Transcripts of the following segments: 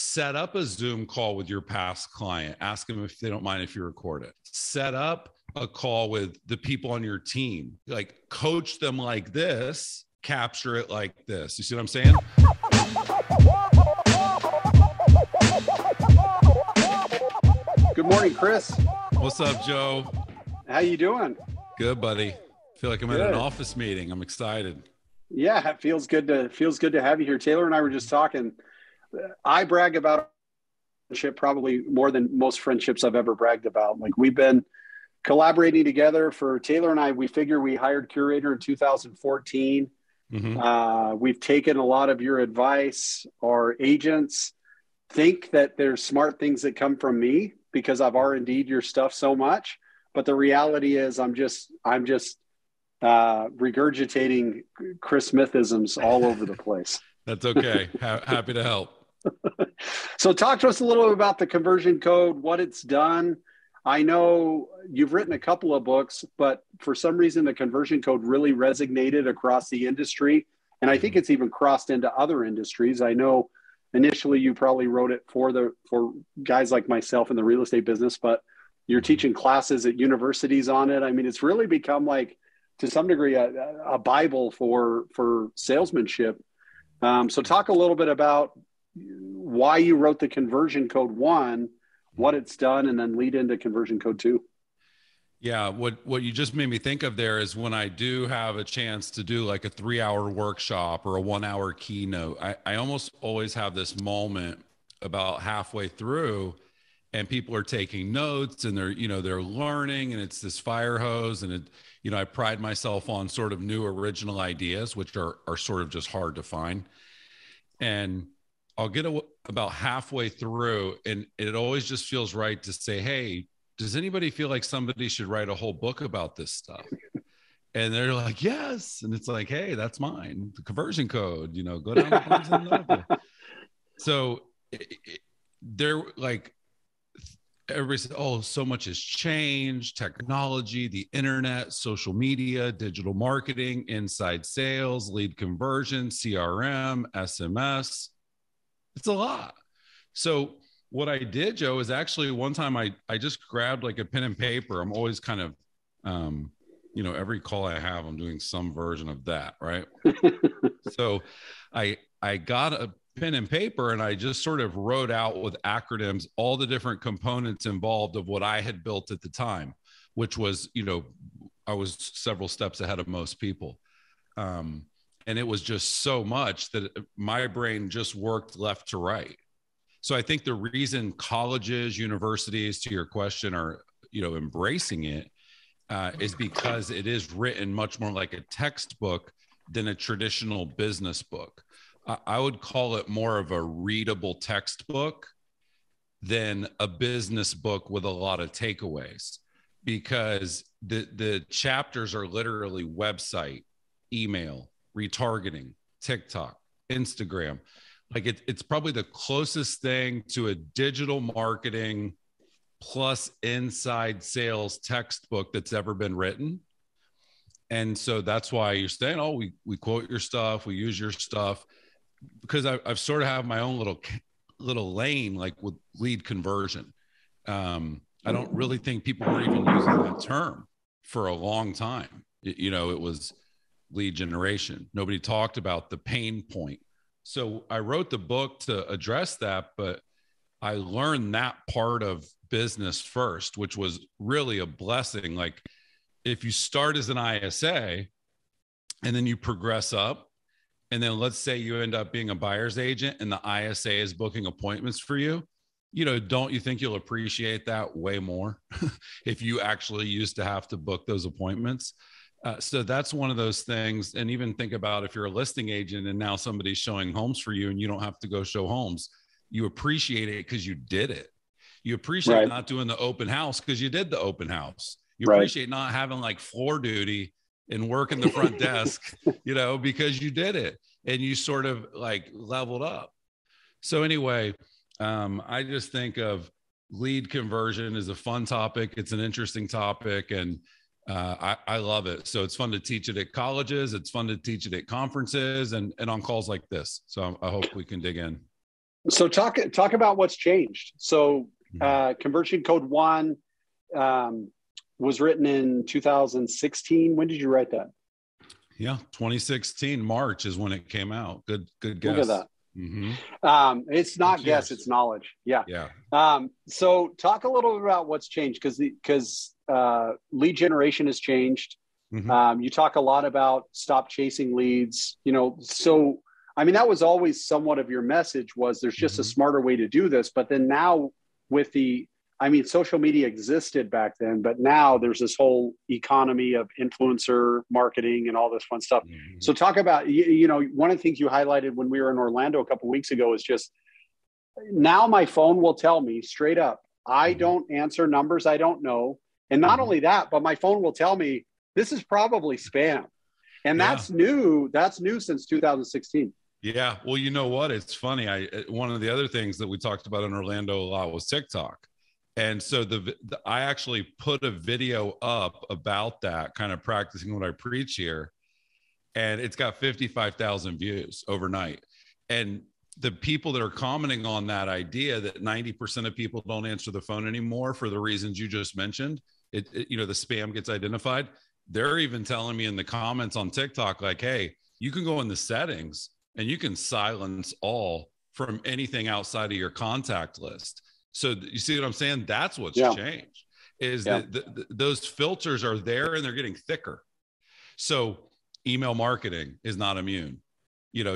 Set up a Zoom call with your past client. Ask them if they don't mind if you record it. Set up a call with the people on your team. Like, coach them like this, capture it like this. You see what I'm saying? Good morning, Chris. What's up, Joe? How you doing? Good, buddy. Feel like I'm at an office meeting. I'm excited. Yeah, it feels good to have you here. Taylor and I were just talking. I brag about friendship probably more than most friendships I've ever bragged about. Like, we've been collaborating together for Taylor and I. We figure we hired Curator in 2014. Mm-hmm. We've taken a lot of your advice. Our agents think that there's smart things that come from me because I've R&D'd your stuff so much. But the reality is, I'm just regurgitating Chris Smithisms all over the place. That's okay. Happy to help. So talk to us a little bit about the Conversion Code, what it's done. I know you've written a couple of books, but for some reason, the Conversion Code really resonated across the industry. And I think it's even crossed into other industries. I know initially you probably wrote it for guys like myself in the real estate business, but you're teaching classes at universities on it. I mean, it's really become, like, to some degree, a Bible for salesmanship. So talk a little bit about why you wrote the Conversion Code 1, what it's done, and then lead into Conversion Code 2. Yeah, what you just made me think of there is when I do have a chance to do like a 3-hour workshop or a 1-hour keynote, I almost always have this moment about halfway through, and people are taking notes and they're learning, and it's this fire hose. And I pride myself on sort of new original ideas, which are sort of just hard to find. And I'll get about halfway through, and it always just feels right to say, hey, does anybody feel like somebody should write a whole book about this stuff? And they're like, yes. And it's like, hey, that's mine. The Conversion Code, go down the bars and level. So they're like, everybody said, oh, so much has changed, technology, the internet, social media, digital marketing, inside sales, lead conversion, CRM, SMS. It's a lot. So what I did, Joe, is actually one time I just grabbed like a pen and paper. I'm always kind of, every call I have, I'm doing some version of that, right? So I got a pen and paper, and I just sort of wrote out with acronyms all the different components involved of what I had built at the time, which was, I was several steps ahead of most people. And it was just so much that my brain just worked left to right. So I think the reason colleges, universities, to your question, are, embracing it is because it is written much more like a textbook than a traditional business book. I would call it more of a readable textbook than a business book with a lot of takeaways, because the chapters are literally website, email, retargeting, TikTok, Instagram. Like it's probably the closest thing to a digital marketing plus inside sales textbook that's ever been written. And so that's why you're saying, oh, we quote your stuff, we use your stuff. Because I've sort of have my own little lane, like with lead conversion. I don't really think people were even using that term for a long time. It was lead generation. Nobody talked about the pain point. So I wrote the book to address that, but I learned that part of business first, which was really a blessing. Like if you start as an ISA and then you progress up, and then let's say you end up being a buyer's agent and the ISA is booking appointments for you, don't you think you'll appreciate that way more if you actually used to have to book those appointments? So that's one of those things. And even think about if you're a listing agent and now somebody's showing homes for you and you don't have to go show homes, you appreciate it because you did it. You appreciate not doing the open house because you did the open house. You appreciate not having like floor duty and work in the front desk, because you did it and you sort of like leveled up. So anyway, I just think of lead conversion as a fun topic. It's an interesting topic, and I love it. So it's fun to teach it at colleges. It's fun to teach it at conferences and on calls like this. So I hope we can dig in. So talk about what's changed. So Conversion Code One was written in 2016. When did you write that? Yeah, 2016 March is when it came out. Good guess. Look at that. Mm-hmm. It's not guess, it's knowledge. Yeah. So talk a little bit about what's changed, because lead generation has changed. Mm-hmm. You talk a lot about stop chasing leads, so I mean, that was always somewhat of your message, was there's just mm-hmm. a smarter way to do this. But then now with social media existed back then, but now there's this whole economy of influencer marketing and all this fun stuff. Mm-hmm. So talk about, one of the things you highlighted when we were in Orlando a couple of weeks ago is just now my phone will tell me straight up, I mm-hmm. don't answer numbers I don't know. And not mm-hmm. only that, but my phone will tell me, this is probably spam. And that's new. That's new since 2016. Yeah. Well, you know what? It's funny. One of the other things that we talked about in Orlando a lot was TikTok. And so I actually put a video up about that, kind of practicing what I preach here. And it's got 55,000 views overnight. And the people that are commenting on that idea that 90% of people don't answer the phone anymore for the reasons you just mentioned, the spam gets identified. They're even telling me in the comments on TikTok, like, hey, you can go in the settings and you can silence all from anything outside of your contact list. So you see what I'm saying? That's what's changed, is that those filters are there and they're getting thicker. So email marketing is not immune,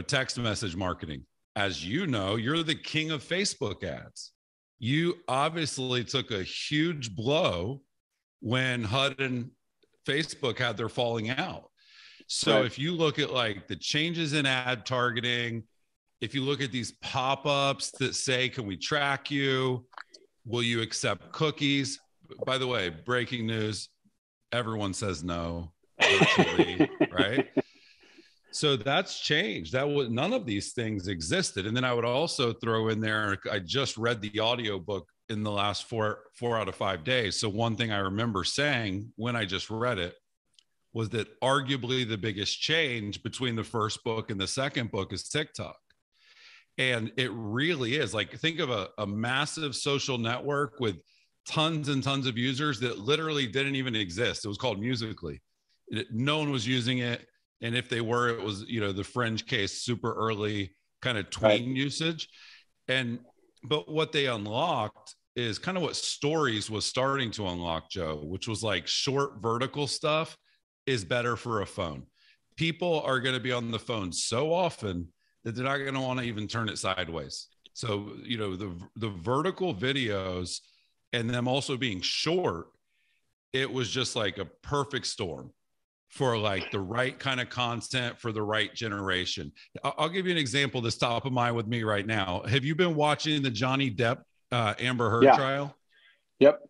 text message marketing, as you know, you're the king of Facebook ads. You obviously took a huge blow when HUD and Facebook had their falling out. So if you look at like the changes in ad targeting, if you look at these pop-ups that say, can we track you? Will you accept cookies? By the way, breaking news, everyone says no, virtually, right? So that's changed. None of these things existed. And then I would also throw in there, I just read the audiobook in the last four out of 5 days. So one thing I remember saying when I just read it was that arguably the biggest change between the first book and the second book is TikTok. And it really is, like, think of a massive social network with tons and tons of users that literally didn't even exist. It was called Musical.ly. No one was using it. And if they were, it was, the fringe case, super early kind of tween usage. But what they unlocked is kind of what Stories was starting to unlock, Joe, which was like short vertical stuff is better for a phone. People are going to be on the phone so often that they're not going to want to even turn it sideways. So, the vertical videos and them also being short, it was just like a perfect storm for like the right kind of content for the right generation. I'll give you an example that's top of mind with me right now. Have you been watching the Johnny Depp, Amber Heard trial? Yep.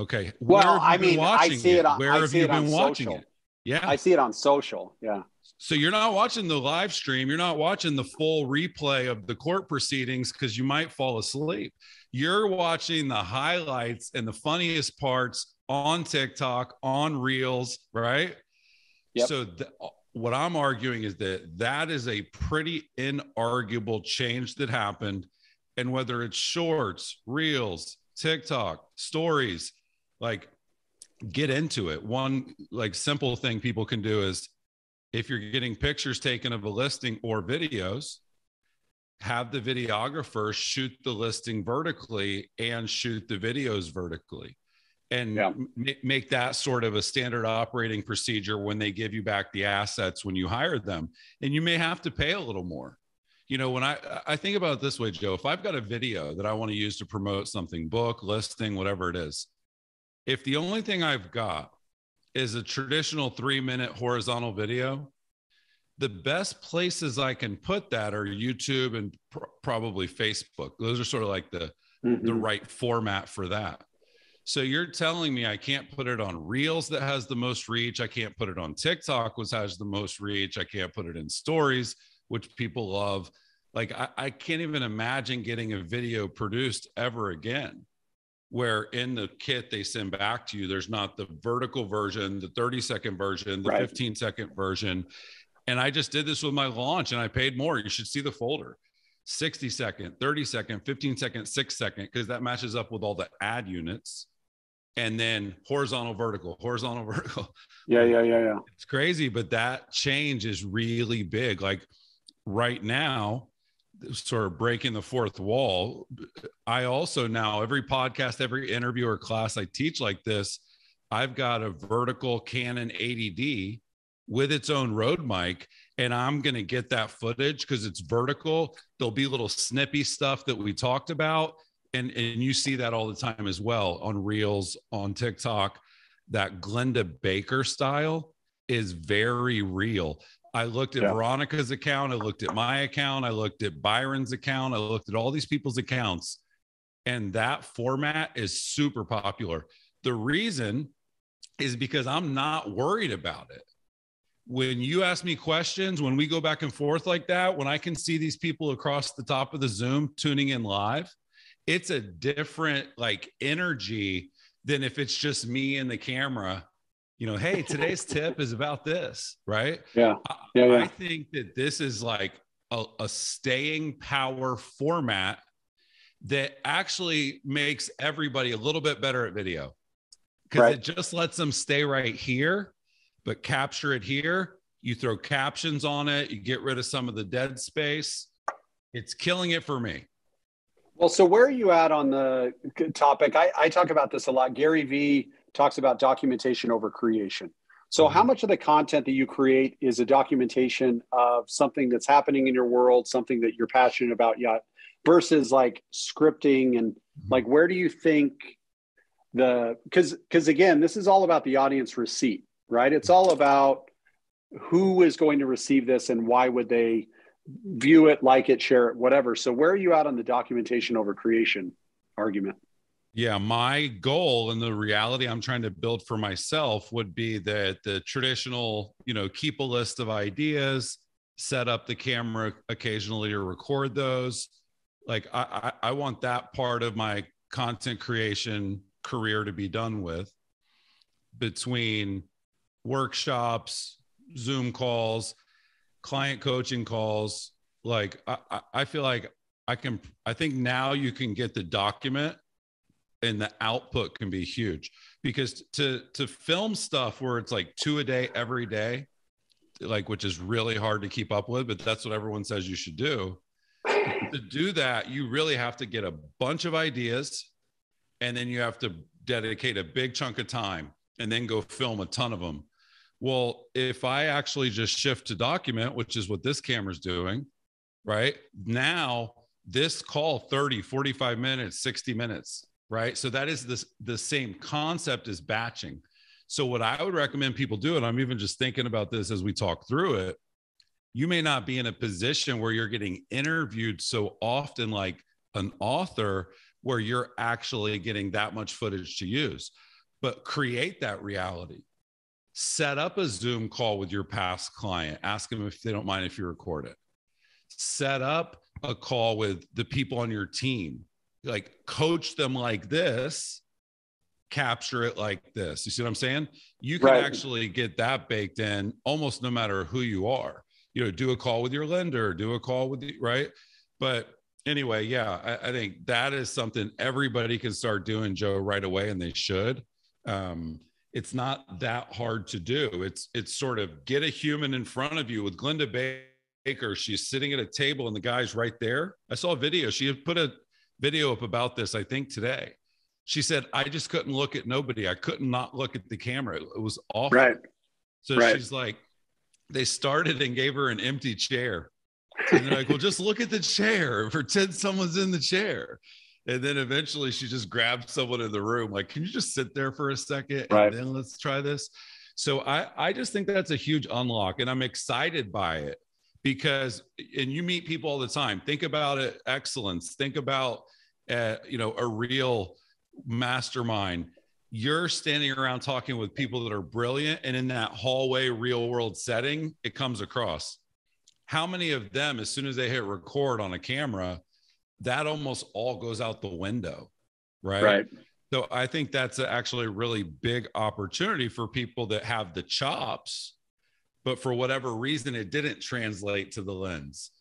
Okay. Well, I mean, I see it on social. Where have you been watching it? Yeah. I see it on social. Yeah. So you're not watching the live stream. You're not watching the full replay of the court proceedings because you might fall asleep. You're watching the highlights and the funniest parts on TikTok, on Reels, right? Yep. So what I'm arguing is that is a pretty inarguable change that happened. And whether it's shorts, Reels, TikTok, Stories, like, get into it. One like simple thing people can do is, if you're getting pictures taken of a listing or videos, have the videographer shoot the listing vertically and shoot the videos vertically. And make that sort of a standard operating procedure when they give you back the assets when you hire them. And you may have to pay a little more. When I think about it this way, Joe, if I've got a video that I want to use to promote something, book, listing, whatever it is, if the only thing I've got is a traditional 3-minute horizontal video, the best places I can put that are YouTube and probably Facebook. Those are sort of like the right format for that. So you're telling me I can't put it on Reels that has the most reach. I can't put it on TikTok, which has the most reach. I can't put it in Stories, which people love. Like, I can't even imagine getting a video produced ever again, where in the kit they send back to you, there's not the vertical version, the 30-second version, the 15-second version. And I just did this with my launch and I paid more. You should see the folder. 60 second, 30 second, 15 second, 6 second, because that matches up with all the ad units. And then horizontal, vertical, horizontal, vertical. Yeah. It's crazy, but that change is really big. Like right now, sort of breaking the fourth wall. I also now, every podcast, every interview or class I teach like this, I've got a vertical Canon 80D with its own Rode mic, and I'm going to get that footage because it's vertical. There'll be little snippy stuff that we talked about. And you see that all the time as well on Reels, on TikTok. That Glenda Baker style is very real. I looked at Veronica's account. I looked at my account. I looked at Byron's account. I looked at all these people's accounts. And that format is super popular. The reason is because I'm not worried about it. When you ask me questions, when we go back and forth like that, when I can see these people across the top of the Zoom tuning in live, it's a different like energy than if it's just me and the camera. You know, hey, today's tip is about this, right? Yeah. I think that this is like a staying power format that actually makes everybody a little bit better at video, because it just lets them stay right here, but capture it here. You throw captions on it, you get rid of some of the dead space. It's killing it for me. Well, so where are you at on the topic? I talk about this a lot. Gary Vee talks about documentation over creation. So how much of the content that you create is a documentation of something that's happening in your world, something that you're passionate about yet, versus like scripting and like, where do you think the, because again, this is all about the audience receipt, right? It's all about who is going to receive this and why would they view it, like it, share it, whatever. So where are you at on the documentation over creation argument? Yeah, my goal and the reality I'm trying to build for myself would be that the traditional, you know, keep a list of ideas, set up the camera occasionally or record those. Like I want that part of my content creation career to be done with, between workshops, Zoom calls, client coaching calls. Like I feel like I think now you can get the document and the output can be huge, because to film stuff where it's like 2 a day, every day, like, which is really hard to keep up with, but that's what everyone says you should do. To do that, you really have to get a bunch of ideas, and then you have to dedicate a big chunk of time and then go film a ton of them. Well, if I actually just shift to document, which is what this camera's doing right now, this call 30, 45 minutes, 60 minutes. Right. So that is the same concept as batching. So what I would recommend people do, and I'm even just thinking about this as we talk through it, you may not be in a position where you're getting interviewed so often, like an author, where you're actually getting that much footage to use, but create that reality. Set up a Zoom call with your past client. Ask them if they don't mind if you record it. Set up a call with the people on your team. Like coach them like this, capture it like this. You see what I'm saying? You can actually get that baked in almost no matter who you are. You know, do a call with your lender, do a call with the, right? But anyway, yeah, I think that is something everybody can start doing, Joe, right away, and they should. It's not that hard to do. It's sort of get a human in front of you. With Glenda Baker, she's sitting at a table and the guy's right there. I saw a video. She had put a video up about this, I think today. She said, I just couldn't look at nobody. I couldn't not look at the camera. It was awful. So she's like, they started and gave her an empty chair. And they're like, well, just look at the chair. Pretend someone's in the chair. And then eventually she just grabbed someone in the room. Like, can you just sit there for a second? And then let's try this. So I just think that's a huge unlock. And I'm excited by it. Because, and you meet people all the time. Think about it, excellence. Think about, you know, a real mastermind. You're standing around talking with people that are brilliant. And in that hallway, real world setting, it comes across. How many of them, as soon as they hit record on a camera, that almost all goes out the window, right? So I think that's actually a really big opportunity for people that have the chops, but for whatever reason, it didn't translate to the lens.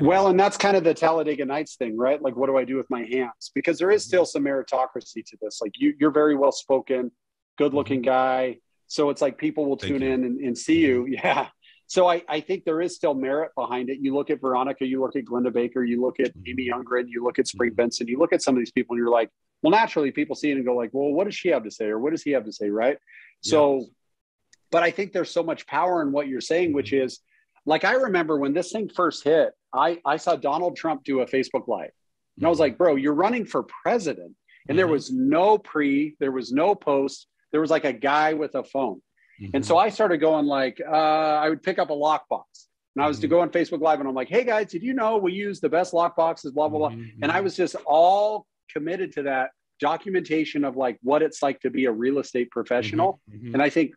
Well, and that's kind of the Talladega Nights thing, right? Like, what do I do with my hands? Because there is still some meritocracy to this. Like, you're very well spoken, good looking guy. So it's like people will tune in and see you. Yeah. So I think there is still merit behind it. You look at Veronica, you look at Glenda Baker, you look at Amy Youngren, you look at Spring Benson, you look at some of these people and you're like, well, naturally people see it and go like, well, what does she have to say? Or what does he have to say? Right. Yeah. So, but I think there's so much power in what you're saying, which is like, I remember when this thing first hit, I saw Donald Trump do a Facebook Live and I was like, bro, you're running for president. And there was no there was no post. There was like a guy with a phone. And so I started going like, I would pick up a lockbox and I was to go on Facebook Live and I'm like, hey guys, did you know we use the best lockboxes, blah, blah, blah. And I was just all committed to that documentation of like what it's like to be a real estate professional. And I think,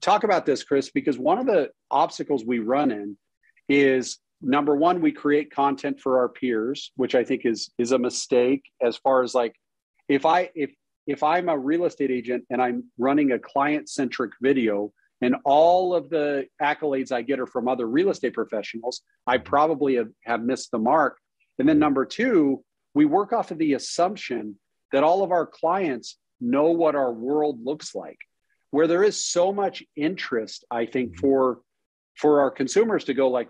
talk about this, Chris, because one of the obstacles we run in is number one, we create content for our peers, which I think is a mistake as far as like, if I'm a real estate agent and I'm running a client-centric video and all of the accolades I get are from other real estate professionals, I probably have missed the mark. And then number two, we work off of the assumption that all of our clients know what our world looks like, where there is so much interest, I think, for our consumers to go like,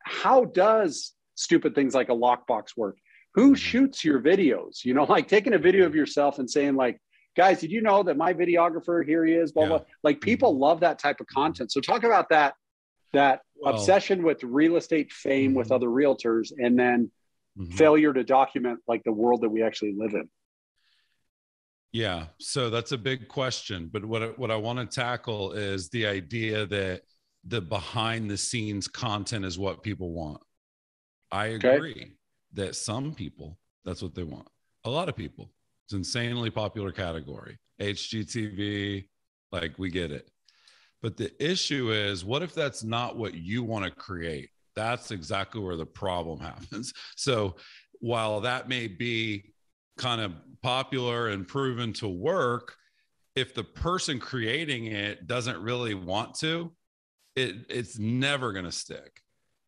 how does stupid things like a lockbox work? Who shoots your videos? You know, like taking a video of yourself and saying like, guys, did you know that my videographer, here he is, blah, blah. Like people love that type of content. So talk about that obsession with real estate fame with other realtors and then failure to document like the world that we actually live in. Yeah. So that's a big question. But what I want to tackle is the idea that the behind the scenes content is what people want. I agree. Okay. That some people, that's what they want. A lot of people, it's an insanely popular category. HGTV, like we get it. But the issue is, what if that's not what you want to create? That's exactly where the problem happens. So while that may be kind of popular and proven to work, if the person creating it doesn't really want to, it's never going to stick.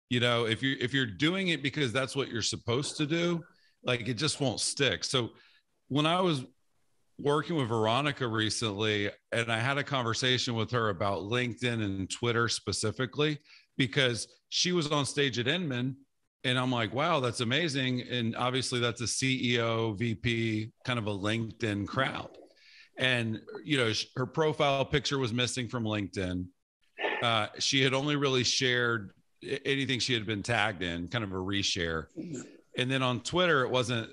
You know, if you're doing it because that's what you're supposed to do, like it just won't stick. So when I was working with Veronica recently, and I had a conversation with her about LinkedIn and Twitter specifically, because she was on stage at Inman and I'm like, wow, that's amazing. And obviously that's a CEO, VP, kind of a LinkedIn crowd. And, you know, her profile picture was missing from LinkedIn. She had only really shared anything she had been tagged in, kind of a reshare. And then on Twitter, it wasn't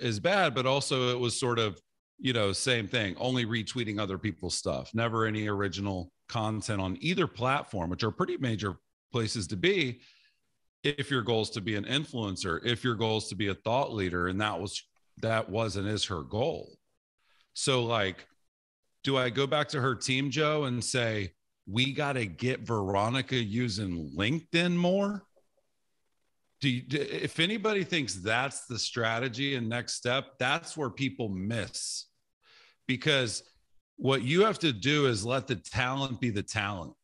as bad, but also it was sort of, you know, same thing, only retweeting other people's stuff, never any original content on either platform, which are pretty major places to be if your goal is to be an influencer, if your goal is to be a thought leader. And that was and is her goal. So like, do I go back to her team, Joe, and say, we got to get Veronica using LinkedIn more? If anybody thinks that's the strategy and next step, that's where people miss. Because what you have to do is let the talent be the talent.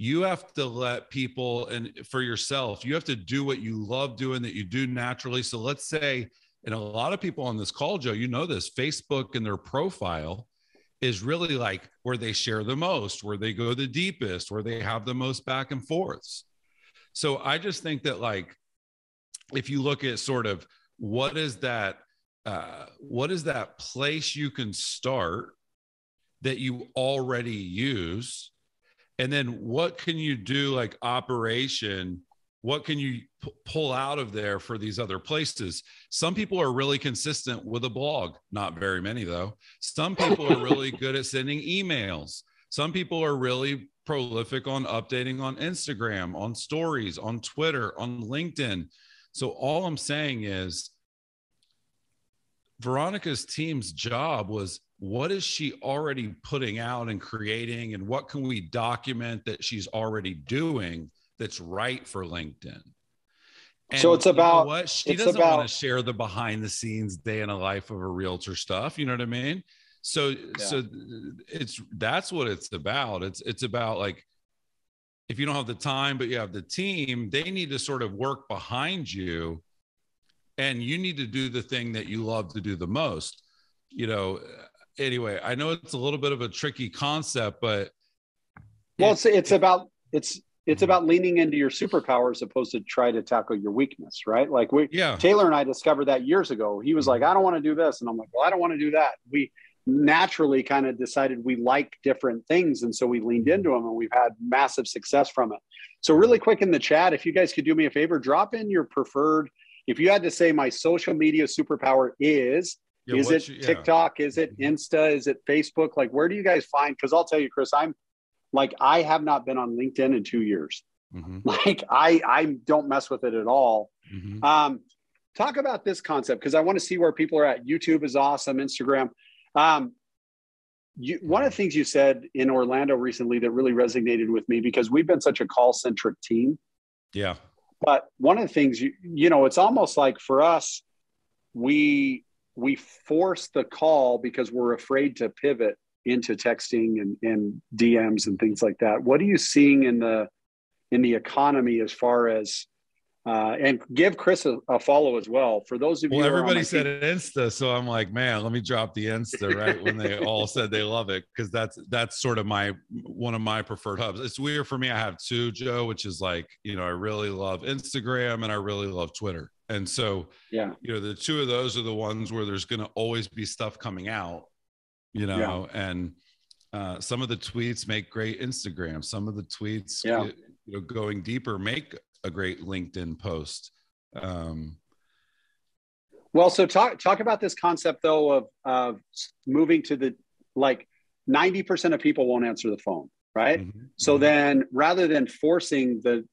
You have to let people, and for yourself, you have to do what you love doing that you do naturally. So let's say, and a lot of people on this call, Joe, you know this, Facebook and their profile is really like where they share the most, where they go the deepest, where they have the most back and forths. So I just think that like, if you look at sort of what is that place you can start that you already use? And then what can you do like operation? What can you pull out of there for these other places? Some people are really consistent with a blog. Not very many, though. Some people are really good at sending emails. Some people are really prolific on updating on Instagram, on stories, on Twitter, on LinkedIn. So all I'm saying is Veronica's team's job was, what is she already putting out and creating? And what can we document that she's already doing that's right for LinkedIn? And so it's about, you know what? She doesn't want to share the behind the scenes day in a life of a realtor stuff. You know what I mean? So, yeah. So that's what it's about. It's about like, if you don't have the time, but you have the team, they need to sort of work behind you, and you need to do the thing that you love to do the most. You know, anyway, I know it's a little bit of a tricky concept, but well, it's about leaning into your superpower as opposed to try to tackle your weakness, right? Like Taylor and I discovered that years ago. He was like, I don't want to do this. And I'm like, well, I don't want to do that. We naturally kind of decided we like different things. And so we leaned into them, and we've had massive success from it. So really quick in the chat, if you guys could do me a favor, drop in your preferred. If you had to say my social media superpower is it TikTok? Is it Insta? Is it Facebook? Like, where do you guys find? Because I'll tell you, Chris, I have not been on LinkedIn in 2 years. Mm-hmm. Like I don't mess with it at all. Mm-hmm. Talk about this concept, because I want to see where people are at. YouTube is awesome. Instagram. One of the things you said in Orlando recently that really resonated with me, because we've been such a call-centric team. Yeah. But one of the things, you know, it's almost like for us, we force the call because we're afraid to pivot into texting and DMs and things like that. What are you seeing in the economy as far as, and give Chris a follow as well. For those of you. Well, everybody said Insta. So I'm like, man, let me drop the Insta right when they all said they love it. Cause that's sort of one of my preferred hubs. It's weird for me. I have two, Joe, which is like, you know, I really love Instagram and I really love Twitter. And so, you know, the two of those are the ones where there's going to always be stuff coming out. You know, and some of the tweets make great Instagram. Some of the tweets, you know, going deeper, make a great LinkedIn post. Well, so talk about this concept though of moving to the, like 90% of people won't answer the phone, right? Mm-hmm. So then, rather than forcing the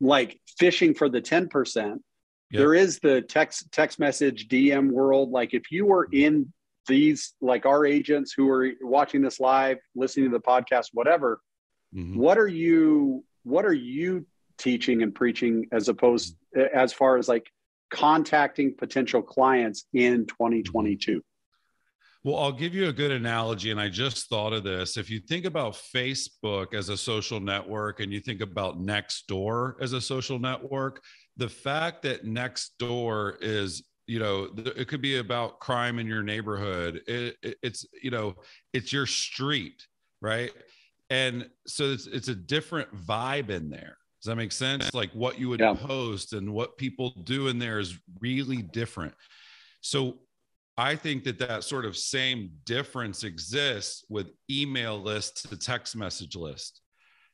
like fishing for the 10%, there is the text message DM world. Like if you were in these, like our agents who are watching this live, listening to the podcast, whatever, what are you teaching and preaching as opposed as far as like contacting potential clients in 2022? Well, I'll give you a good analogy. And I just thought of this. If you think about Facebook as a social network and you think about Nextdoor as a social network, the fact that Nextdoor is, you know, it could be about crime in your neighborhood. It's, you know, it's your street, right? And so it's a different vibe in there. Does that make sense? Like what you would post and what people do in there is really different. So I think that sort of same difference exists with email lists to text message list.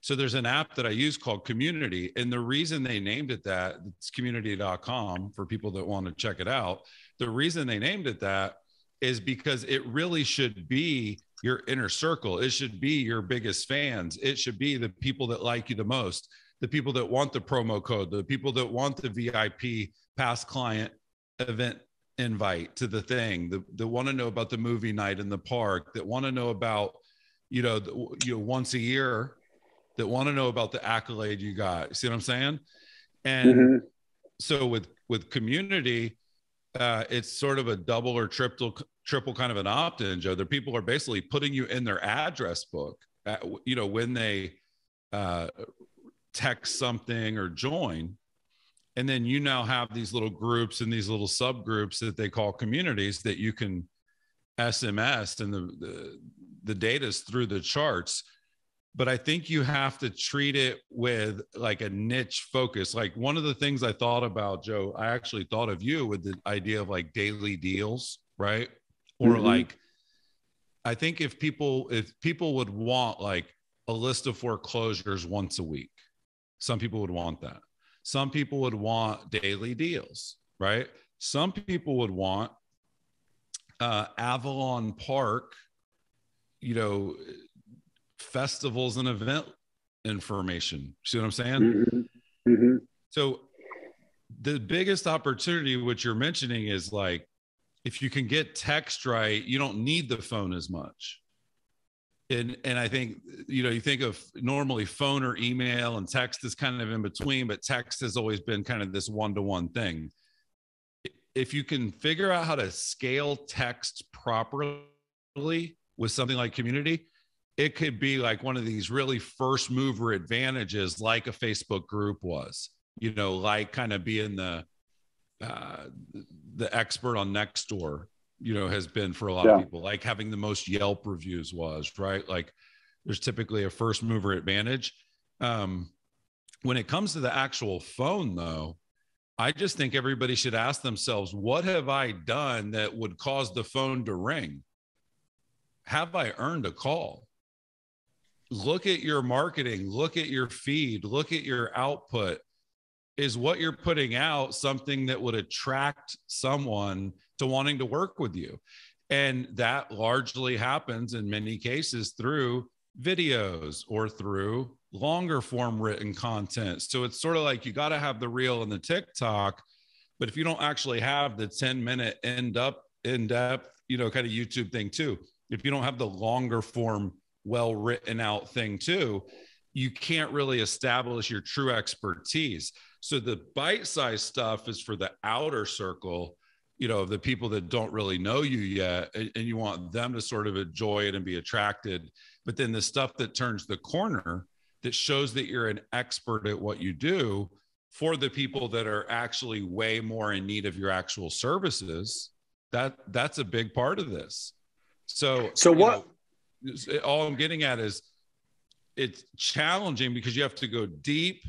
So there's an app that I use called Community. And the reason they named it that, it's community.com for people that want to check it out. The reason they named it that is because it really should be your inner circle. It should be your biggest fans. It should be the people that like you the most, the people that want the promo code, the people that want the VIP past client event invite to the thing, that want to know about the movie night in the park, that want to know about, you know, once a year, that want to know about the accolade you got. See what I'm saying? And so with Community, it's sort of a double or triple kind of an opt-in, Joe. The people are basically putting you in their address book, you know, when they text something or join. And then you now have these little groups and these little subgroups that they call communities that you can SMS, and the data's through the charts. But I think you have to treat it with like a niche focus. Like one of the things I thought about, Joe, I actually thought of you with the idea of like daily deals, right? Or like, I think if people would want like a list of foreclosures once a week, some people would want that. Some people would want daily deals, right? Some people would want Avalon Park, you know, festivals and event information. See what I'm saying? So the biggest opportunity, which you're mentioning, is like, if you can get text right, you don't need the phone as much. And I think, you know, you think of normally phone or email and text is kind of in between, but text has always been kind of this one-to-one thing. If you can figure out how to scale text properly with something like Community, it could be like one of these really first mover advantages, like a Facebook group was, you know, like kind of being the expert on Nextdoor, you know, has been for a lot of people, like having the most Yelp reviews was, right? Like there's typically a first mover advantage. When it comes to the actual phone though, I just think everybody should ask themselves, what have I done that would cause the phone to ring? Have I earned a call? Look at your marketing, look at your feed, look at your output. Is what you're putting out something that would attract someone to wanting to work with you? And that largely happens in many cases through videos or through longer form written content. So it's sort of like you got to have the reel and the TikTok, but if you don't actually have the 10-minute in-depth, you know, kind of YouTube thing too, if you don't have the longer form, well written out thing too, you can't really establish your true expertise. So the bite-sized stuff is for the outer circle, you know, of the people that don't really know you yet, and you want them to sort of enjoy it and be attracted. But then the stuff that turns the corner, that shows that you're an expert at what you do, for the people that are actually way more in need of your actual services, that's a big part of this. So what, you know, all I'm getting at is it's challenging because you have to go deep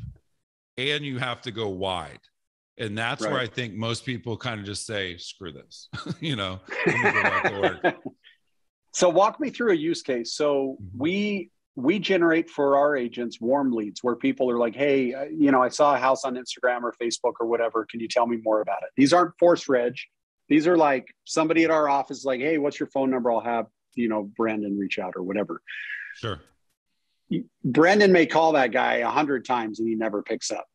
and you have to go wide. And that's right. Where I think most people kind of just say, screw this, you know, let me go back to work. So walk me through a use case. So we generate for our agents warm leads where people are like, hey, you know, I saw a house on Instagram or Facebook or whatever. Can you tell me more about it? These aren't forced reg. These are like somebody at our office, like, hey, what's your phone number? I'll have, you know, Brandon reach out or whatever. Sure. Brandon may call that guy 100 times and he never picks up.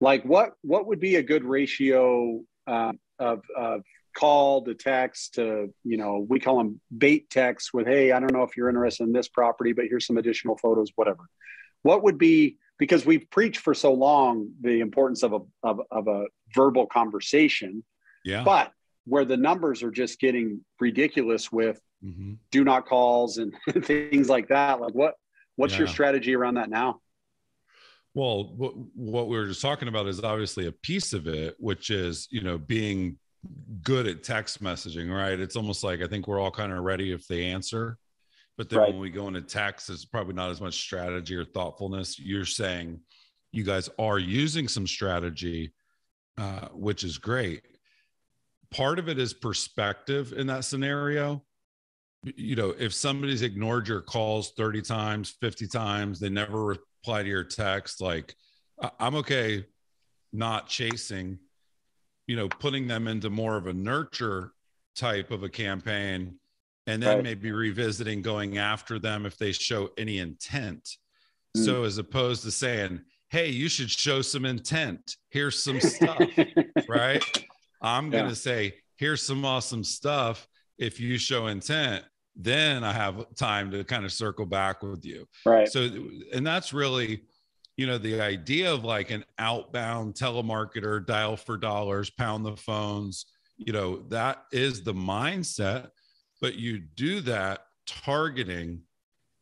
Like what would be a good ratio of call to text to, you know, we call them bait texts with, hey, I don't know if you're interested in this property, but here's some additional photos, whatever. What would be, because we've preached for so long the importance of a verbal conversation, but where the numbers are just getting ridiculous with do not calls and things like that. Like what's your strategy around that now? Well, what we were just talking about is obviously a piece of it, which is, you know, being good at text messaging, right? It's almost like, I think we're all kind of ready if they answer, but then when we go into text, it's probably not as much strategy or thoughtfulness. You're saying you guys are using some strategy, which is great. Part of it is perspective in that scenario. You know, if somebody's ignored your calls 30 times, 50 times, they never reply to your text, like I'm okay not chasing, you know, putting them into more of a nurture type of a campaign, and then maybe revisiting going after them if they show any intent. So as opposed to saying, hey, you should show some intent. Here's some stuff, right? I'm going to say, here's some awesome stuff. If you show intent, then I have time to kind of circle back with you. Right. So, and that's really, you know, the idea of like an outbound telemarketer, dial for dollars, pound the phones, you know, that is the mindset, but you do that targeting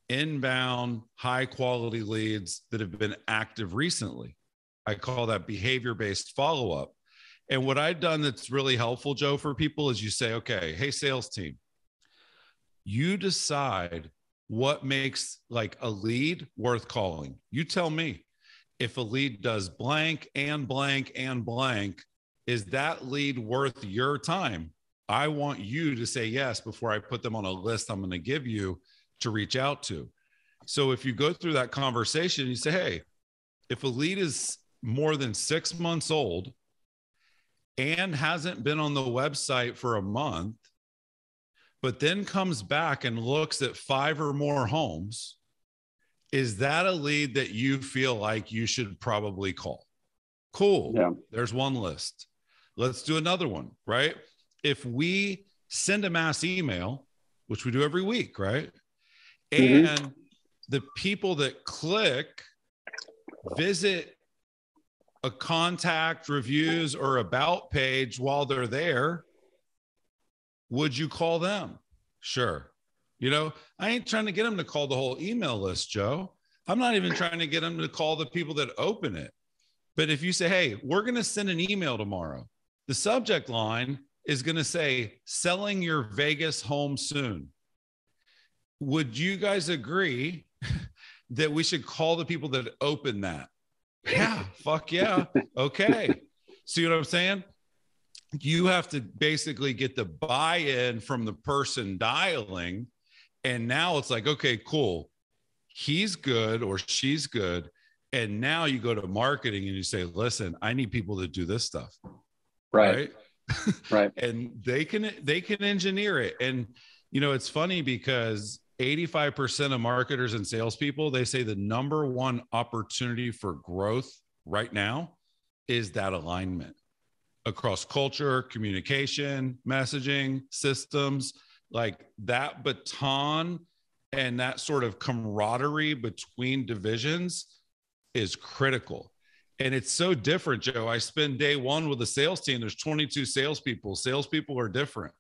inbound high quality leads that have been active recently. I call that behavior-based follow-up. And what I've done that's really helpful, Joe, for people is you say, okay, hey, sales team, you decide what makes like a lead worth calling. You tell me if a lead does blank and blank and blank, is that lead worth your time? I want you to say yes before I put them on a list I'm going to give you to reach out to. So if you go through that conversation, you say, hey, if a lead is more than 6 months old and hasn't been on the website for a month, but then comes back and looks at 5 or more homes, is that a lead that you feel like you should probably call? Cool. Yeah. There's one list. Let's do another one, right? If we send a mass email, which we do every week, right? And the people that click, visit a contact, reviews, or about page while they're there, would you call them? Sure. You know, I ain't trying to get them to call the whole email list, Joe. I'm not even trying to get them to call the people that open it. But if you say, hey, we're going to send an email tomorrow, the subject line is going to say, selling your Vegas home soon. Would you guys agree that we should call the people that open that? Yeah, fuck yeah. Okay. See what I'm saying? You have to basically get the buy-in from the person dialing. And now it's like, okay, cool. He's good or she's good. And now you go to marketing and you say, listen, I need people to do this stuff. Right. Right. And they can engineer it. And, you know, it's funny because 85% of marketers and salespeople, they say the number one opportunity for growth right now is that alignment across culture, communication, messaging, systems, like that baton and that sort of camaraderie between divisions is critical. And it's so different, Joe. I spend day one with a sales team. There's 22 salespeople. Salespeople are different.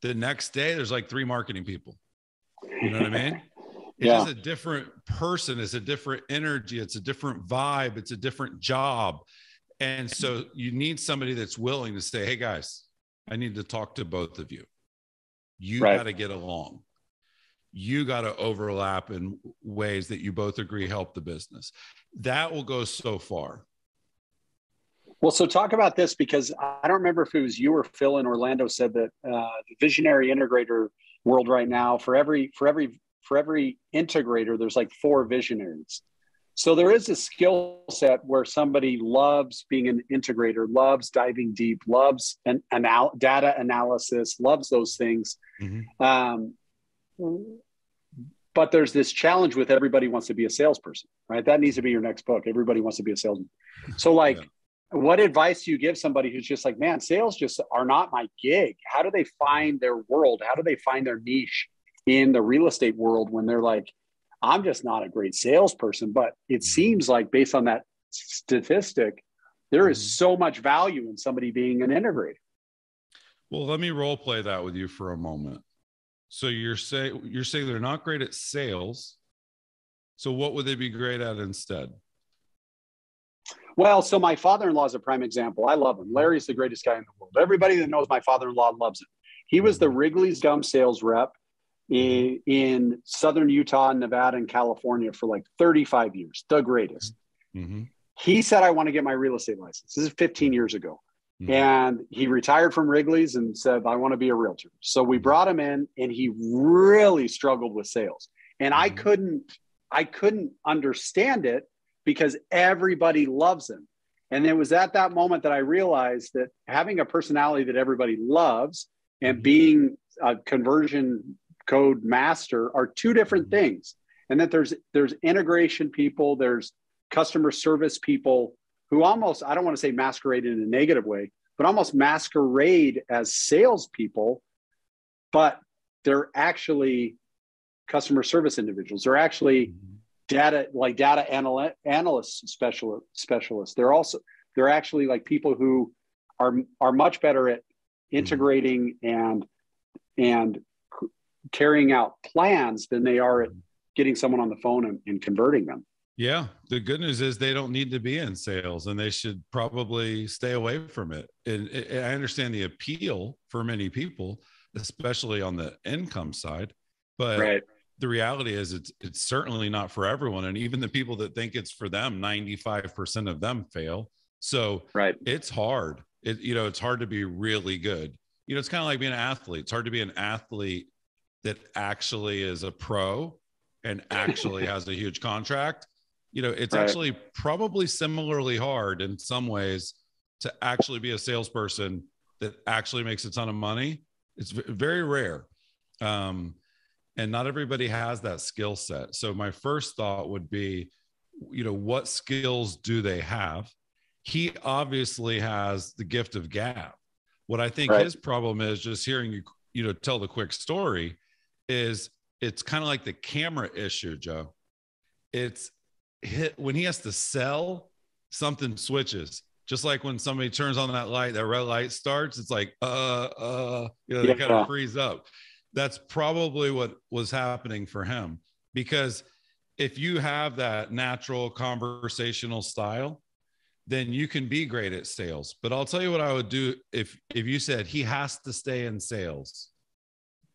The next day, there's like 3 marketing people. You know what I mean? It is a different person. It's a different energy. It's a different vibe. It's a different job. And so you need somebody that's willing to say, hey, guys, I need to talk to both of you. You got to get along. You got to overlap in ways that you both agree help the business. That will go so far. Well, so talk about this, because I don't remember if it was you or Phil in Orlando said that the visionary integrator world right now, for every integrator, there's like 4 visionaries. So there is a skill set where somebody loves being an integrator, loves diving deep, loves data analysis, loves those things. Mm-hmm. But there's this challenge with everybody wants to be a salesperson, right? That needs to be your next book. Everybody wants to be a salesman. So like, what advice do you give somebody who's just like, man, sales just are not my gig? How do they find their world? How do they find their niche in the real estate world when they're like, I'm just not a great salesperson? But it seems like based on that statistic, there is so much value in somebody being an integrator. Well, let me role play that with you for a moment. So you're saying they're not great at sales. So what would they be great at instead? Well, so my father-in-law is a prime example. I love him. Larry's the greatest guy in the world. Everybody that knows my father-in-law loves him. He was the Wrigley's gum sales rep in southern Utah, Nevada, and California for like 35 years, the greatest. Mm-hmm. He said, I want to get my real estate license. This is 15 years ago. Mm-hmm. And he retired from Wrigley's and said, I want to be a realtor. So we brought him in, and he really struggled with sales. And mm-hmm. I couldn't understand it, because everybody loves him. And it was at that moment that I realized that having a personality that everybody loves and being a conversion code master are two different things. And that there's integration people, there's customer service people who almost, I don't want to say masquerade in a negative way, but almost masquerade as salespeople, but they're actually customer service individuals. They're actually data analyst specialists. They're actually like people who are much better at integrating and carrying out plans than they are at getting someone on the phone and converting them. Yeah. The good news is they don't need to be in sales, and they should probably stay away from it. And I understand the appeal for many people, especially on the income side, but the reality is it's certainly not for everyone. And even the people that think it's for them, 95% of them fail. So it's hard. It's hard to be really good. You know, it's kind of like being an athlete. It's hard to be an athlete that actually is a pro and actually has a huge contract. You know, it's actually probably similarly hard in some ways to actually be a salesperson that actually makes a ton of money. It's very rare. And not everybody has that skill set. So my first thought would be, you know, what skills do they have? He obviously has the gift of gab. What I think his problem is, just hearing you, you know, tell the quick story, is it's kind of like the camera issue, Joe. It's when he has to sell, something switches. Just like when somebody turns on that light, that red light starts, it's like, they kind of freeze up. That's probably what was happening for him, because if you have that natural conversational style, then you can be great at sales. But I'll tell you what I would do if you said he has to stay in sales.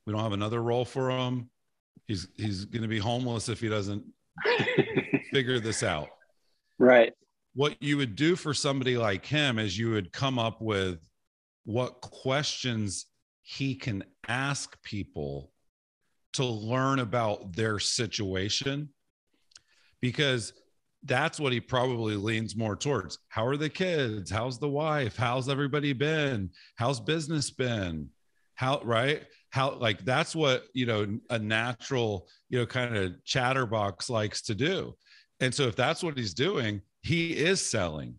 We don't have another role for him. He's going to be homeless if he doesn't figure this out. Right. What you would do for somebody like him is you would come up with what questions he can ask people to learn about their situation, because that's what he probably leans more towards. How are the kids? How's the wife? How's everybody been? How's business been? How, right? How, like, that's what, you know, a natural, you know, kind of chatterbox likes to do. And so if that's what he's doing, he is selling,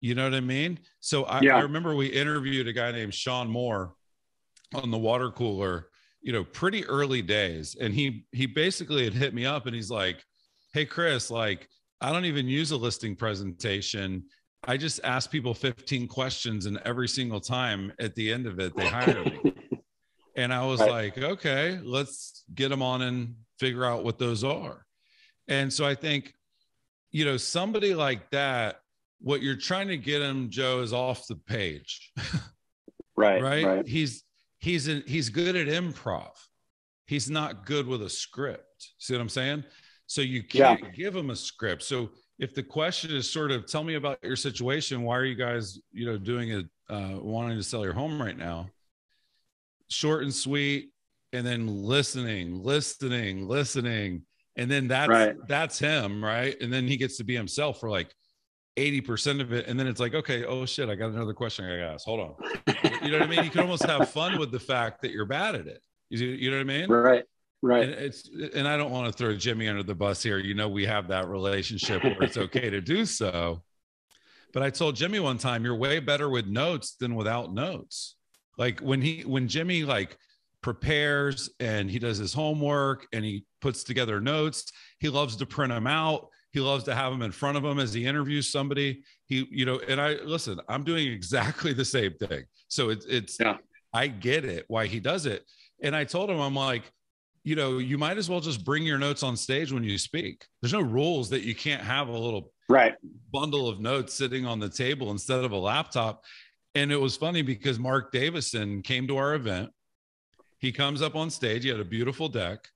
you know what I mean? So I remember we interviewed a guy named Sean Moore on the water cooler, you know, pretty early days. And he basically had hit me up and he's like, hey, Chris, like, I don't even use a listing presentation. I just ask people 15 questions, and every single time at the end of it, they hire me. And I was like, okay, let's get them on and figure out what those are. And so I think, you know, somebody like that, what you're trying to get him, Joe, is off the page. Right. He's good at improv. He's not good with a script. See what I'm saying? So you can't give them a script. So if the question is sort of, tell me about your situation, why are you guys, you know, doing it, wanting to sell your home right now? Short and sweet, and then listening. And then that's him, right? And then he gets to be himself for like 80% of it. And then it's like, okay, oh shit, I got another question I gotta ask. Hold on. You know what I mean? You can almost have fun with the fact that you're bad at it. You know what I mean? Right. And I don't want to throw Jimmy under the bus here. You know, we have that relationship where it's okay to do so. But I told Jimmy one time, you're way better with notes than without notes. Like when Jimmy like prepares and he does his homework and he puts together notes, he loves to print them out. He loves to have them in front of him as he interviews somebody. I'm doing exactly the same thing. So it's I get it why he does it. And I told him, I'm like, you know, you might as well just bring your notes on stage when you speak. There's no rules that you can't have a little bundle of notes sitting on the table instead of a laptop. And it was funny because Mark Davison came to our event. He comes up on stage. He had a beautiful deck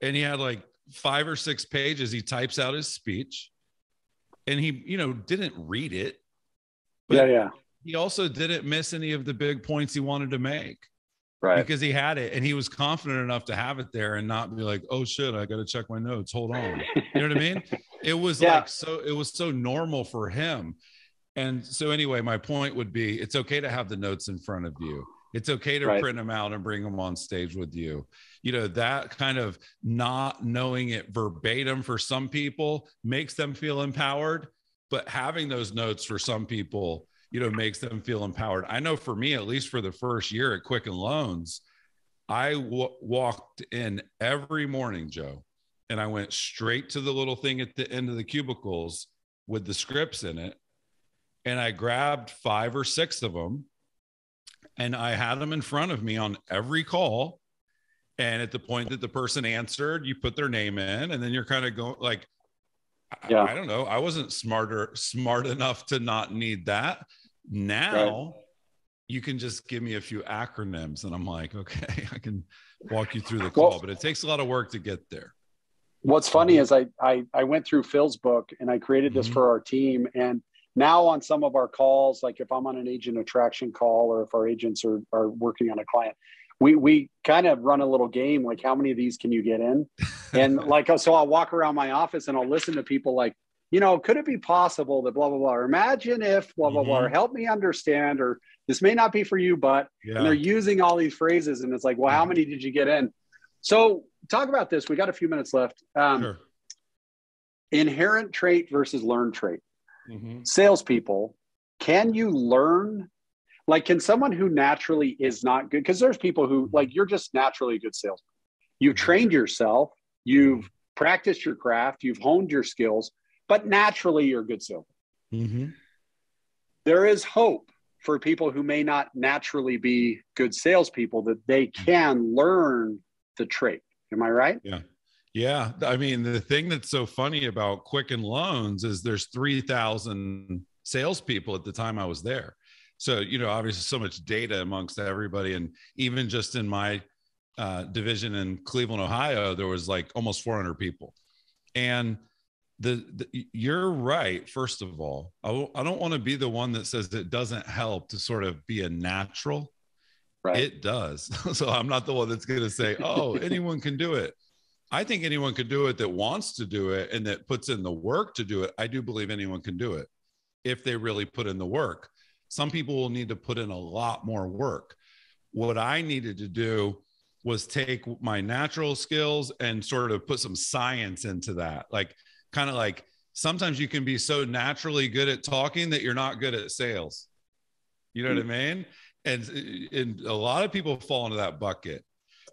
and he had like 5 or 6 pages. He types out his speech and he, you know, didn't read it. But he also didn't miss any of the big points he wanted to make. Right. Because he had it and he was confident enough to have it there and not be like, oh shit, I got to check my notes. Hold on. You know what I mean? It was it was so normal for him. And so anyway, my point would be, it's okay to have the notes in front of you. It's okay to print them out and bring them on stage with you. You know, that kind of not knowing it verbatim for some people makes them feel empowered, but having those notes for some people, you know, makes them feel empowered. I know for me, at least for the first year at Quicken Loans, I walked in every morning, Joe, and I went straight to the little thing at the end of the cubicles with the scripts in it. And I grabbed 5 or 6 of them and I had them in front of me on every call. And at the point that the person answered, you put their name in and then you're kind of going like, I don't know. I wasn't smart enough to not need that. Now you can just give me a few acronyms and I'm like, okay, I can walk you through the call, but it takes a lot of work to get there. What's funny is I went through Phil's book and I created this for our team. And now on some of our calls, like if I'm on an agent attraction call or if our agents are working on a client, we kind of run a little game, like how many of these can you get in? And like, so I'll walk around my office and I'll listen to people like, you know, could it be possible that blah, blah, blah, or imagine if blah, blah, blah, or help me understand, or this may not be for you, but, and they're using all these phrases and it's like, well, how many did you get in? So talk about this. We got a few minutes left. Sure. Inherent trait versus learned trait. Salespeople, can you learn? Like, can someone who naturally is not good, because there's people who like, you're just naturally a good salesman. You've trained yourself, you've practiced your craft, you've honed your skills, but naturally you're a good salesman. There is hope for people who may not naturally be good salespeople, that they can learn the trait. Am I right? Yeah. Yeah. I mean, the thing that's so funny about Quicken Loans is there's 3,000 salespeople at the time I was there. So, you know, obviously so much data amongst everybody. And even just in my division in Cleveland, Ohio, there was like almost 400 people. And you're right. First of all, I don't want to be the one that says it doesn't help to sort of be a natural. Right. It does. So I'm not the one that's going to say, oh, anyone can do it. I think anyone could do it that wants to do it and that puts in the work to do it. I do believe anyone can do it if they really put in the work. Some people will need to put in a lot more work. What I needed to do was take my natural skills and sort of put some science into that. Like, kind of like sometimes you can be so naturally good at talking that you're not good at sales. You know what I mean? And a lot of people fall into that bucket.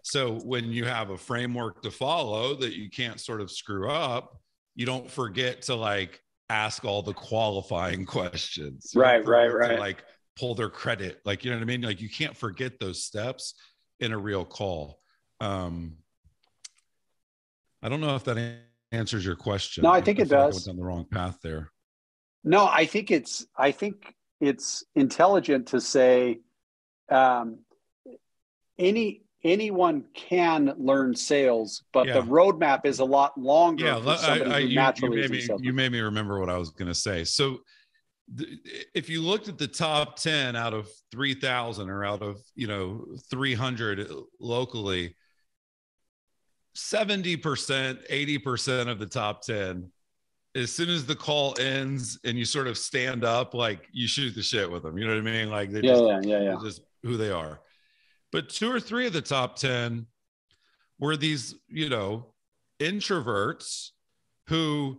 So when you have a framework to follow that you can't sort of screw up, you don't forget to like ask all the qualifying questions. Right. Like pull their credit. Like, you know what I mean? Like you can't forget those steps in a real call. I don't know if that answers your question. No, I think it does. I went down the wrong path there. No, I think it's intelligent to say anyone can learn sales, but the roadmap is a lot longer. Yeah, for somebody who naturally you made me remember what I was going to say. So if you looked at the top 10 out of 3,000 or out of, you know, 300 locally, 70%, 80% of the top 10, as soon as the call ends and you sort of stand up, like you shoot the shit with them. You know what I mean? Like they they're just who they are. But 2 or 3 of the top 10 were these, you know, introverts who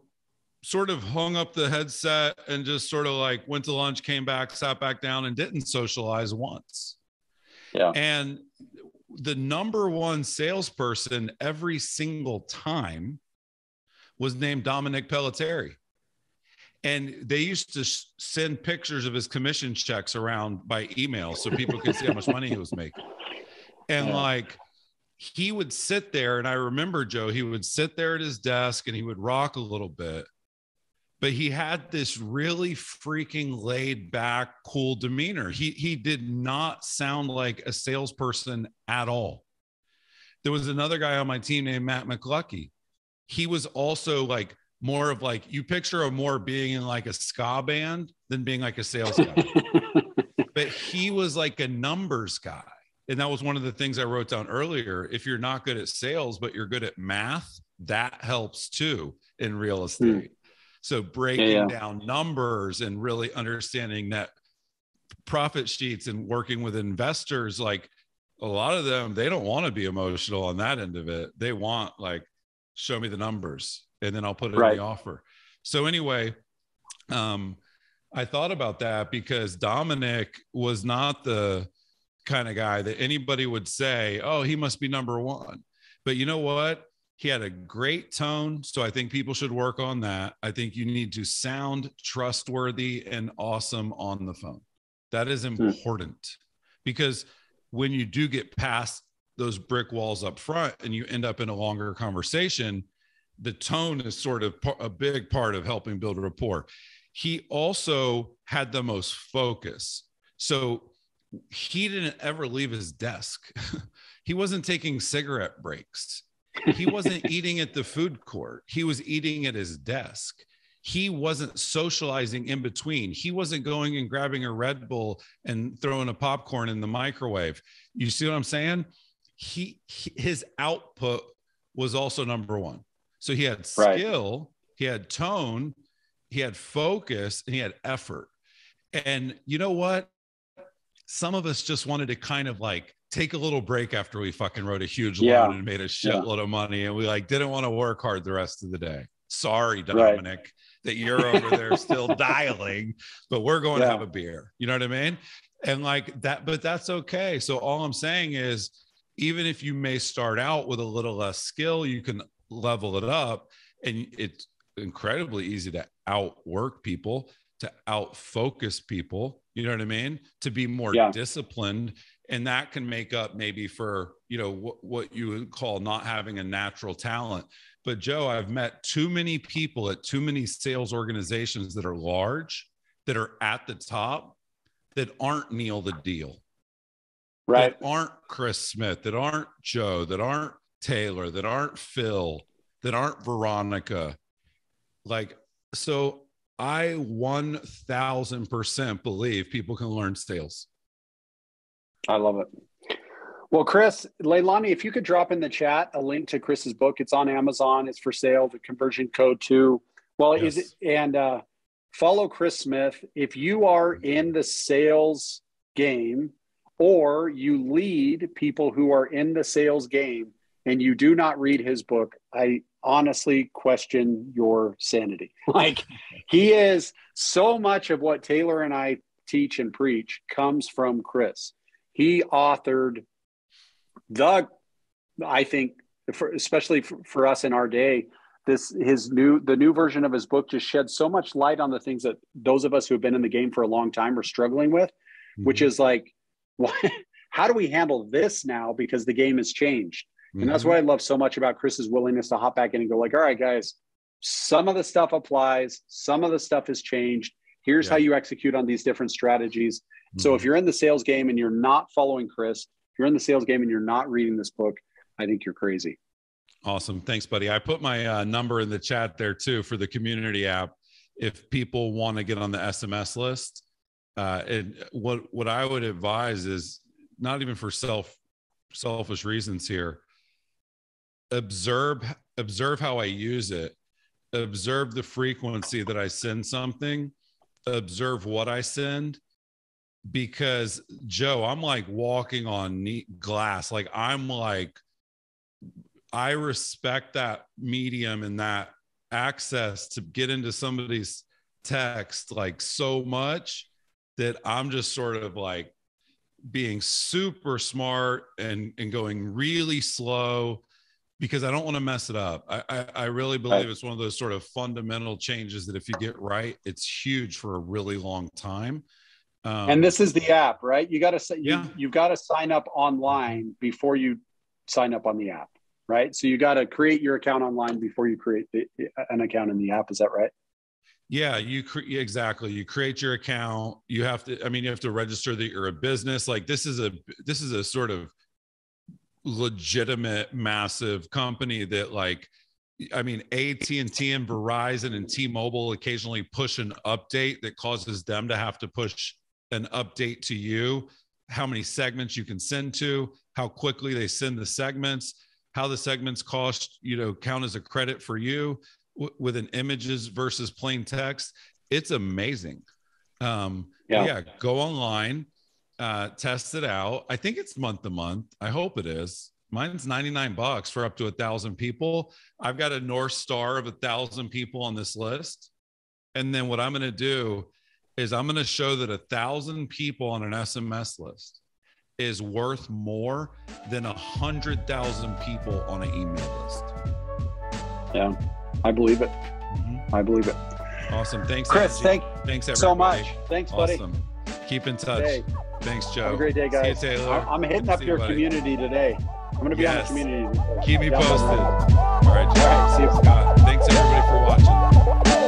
sort of hung up the headset and just sort of like went to lunch, came back, sat back down and didn't socialize once. Yeah. And the number one salesperson every single time was named Dominic Pelletieri. And they used to send pictures of his commission checks around by email so people could see how much money he was making. And like, he would sit there, and I remember, Joe, he would sit there at his desk and he would rock a little bit, but he had this really freaking laid back, cool demeanor. He did not sound like a salesperson at all. There was another guy on my team named Matt McLuckie. He was also like, more of like, you picture him more being in like a ska band than being like a sales guy. But he was like a numbers guy. And that was one of the things I wrote down earlier. If you're not good at sales, but you're good at math, that helps too in real estate. So breaking down numbers and really understanding that profit sheets and working with investors, like a lot of them, they don't want to be emotional on that end of it. They want like, show me the numbers, and then I'll put it in the offer. So anyway, I thought about that because Dominic was not the kind of guy that anybody would say, oh, he must be number one. But you know what? He had a great tone. So I think people should work on that. I think you need to sound trustworthy and awesome on the phone. That is important because when you do get past those brick walls up front and you end up in a longer conversation, the tone is sort of a big part of helping build rapport. He also had the most focus. So he didn't ever leave his desk. He wasn't taking cigarette breaks. He wasn't eating at the food court. He was eating at his desk. He wasn't socializing in between. He wasn't going and grabbing a Red Bull and throwing a popcorn in the microwave. You see what I'm saying? His output was also number one. So he had skill, he had tone, he had focus, and he had effort. And you know what? Some of us just wanted to kind of like take a little break after we fucking wrote a huge loan and made a shitload of money. And we like, didn't want to work hard the rest of the day. Sorry, Dominic, that you're over there still dialing, but we're going to have a beer. You know what I mean? And like that, but that's okay. So all I'm saying is, even if you may start out with a little less skill, you can level it up, and it's incredibly easy to outwork people. to out-focus people, you know what I mean? To be more disciplined. And that can make up maybe for, you know, what you would call not having a natural talent. But Joe, I've met too many people at too many sales organizations that are large, that are at the top, that aren't Neil the Deal, right? That aren't Chris Smith, that aren't Joe, that aren't Taylor, that aren't Phil, that aren't Veronica. Like, so I 1000% believe people can learn sales. I love it. Well, Chris, Leilani, if you could drop in the chat a link to Chris's book, it's on Amazon, it's for sale, The Conversion Code 2. Well, yes. Follow Chris Smith. If you are in the sales game, or you lead people who are in the sales game, and you do not read his book, I honestly question your sanity. Like, he is so much of what Taylor and I teach and preach comes from Chris. He authored especially for us in our day, the new version of his book just shed so much light on the things that those of us who have been in the game for a long time are struggling with, which is like, how do we handle this now? Because the game has changed. And that's what I love so much about Chris's willingness to hop back in and go like, all right, guys, some of the stuff applies. Some of the stuff has changed. Here's how you execute on these different strategies. So if you're in the sales game and you're not following Chris, if you're in the sales game and you're not reading this book, I think you're crazy. Awesome. Thanks, buddy. I put my number in the chat there too for the community app. If people want to get on the SMS list, what I would advise is not even for selfish reasons here. Observe how I use it. Observe the frequency that I send something. Observe what I send. Because Joe, I'm like walking on glass. Like, I respect that medium and that access to get into somebody's text like so much that I'm just sort of like being super smart and going really slow, because I don't want to mess it up. I really believe it's one of those sort of fundamental changes that if you get right, it's huge for a really long time. And this is the app, right? You got to say, you've got to sign up online before you sign up on the app, right? So you got to create your account online before you create an account in the app. Is that right? Yeah, exactly. You create your account. You have to, you have to register that you're a business. Like, this is a sort of legitimate, massive company that, like, AT&T and Verizon and T-Mobile occasionally push an update that causes them to have to push an update to you, how many segments you can send to, how quickly they send the segments, how the segments cost, count as a credit for you with an images versus plain text. It's amazing. Go online, test it out. I think it's month to month. I hope it is. Mine's $99 for up to 1,000 people. I've got a North Star of 1,000 people on this list. And then what I'm going to do is I'm going to show that 1,000 people on an SMS list is worth more than 100,000 people on an email list. Yeah, I believe it. I believe it. Awesome. Thanks, Chris. Thanks everybody. So much. Thanks, buddy. Awesome. Keep in touch. Hey. Thanks, Joe. Have a great day, guys. See you, Taylor. I'm hitting up your community today. I'm going to be on the community. Keep me posted. All right, Joe. All right, see you. Scott. Thanks, everybody, for watching.